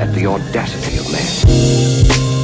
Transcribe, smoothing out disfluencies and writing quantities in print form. at the audacity of man.